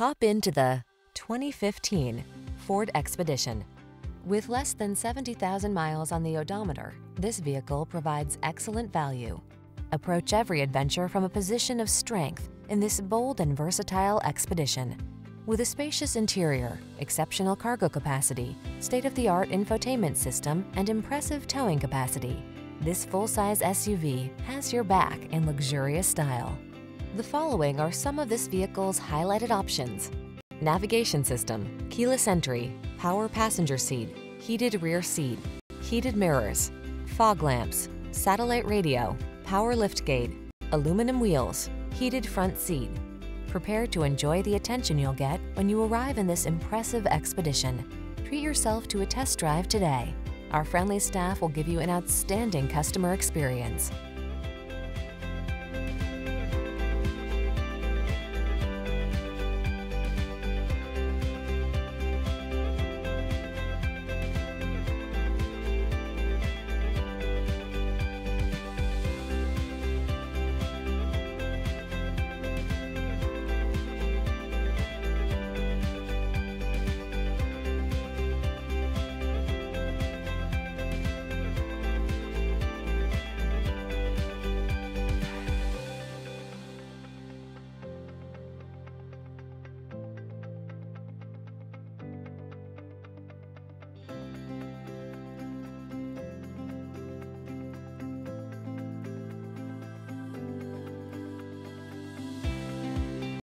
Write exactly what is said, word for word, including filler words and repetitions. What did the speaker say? Hop into the twenty fifteen Ford Expedition. With less than seventy thousand miles on the odometer, this vehicle provides excellent value. Approach every adventure from a position of strength in this bold and versatile Expedition. With a spacious interior, exceptional cargo capacity, state-of-the-art infotainment system, and impressive towing capacity, this full-size S U V has your back in luxurious style. The following are some of this vehicle's highlighted options: navigation system, keyless entry, power passenger seat, heated rear seat, heated mirrors, fog lamps, satellite radio, power liftgate, aluminum wheels, heated front seat. Prepare to enjoy the attention you'll get when you arrive in this impressive Expedition. Treat yourself to a test drive today. Our friendly staff will give you an outstanding customer experience.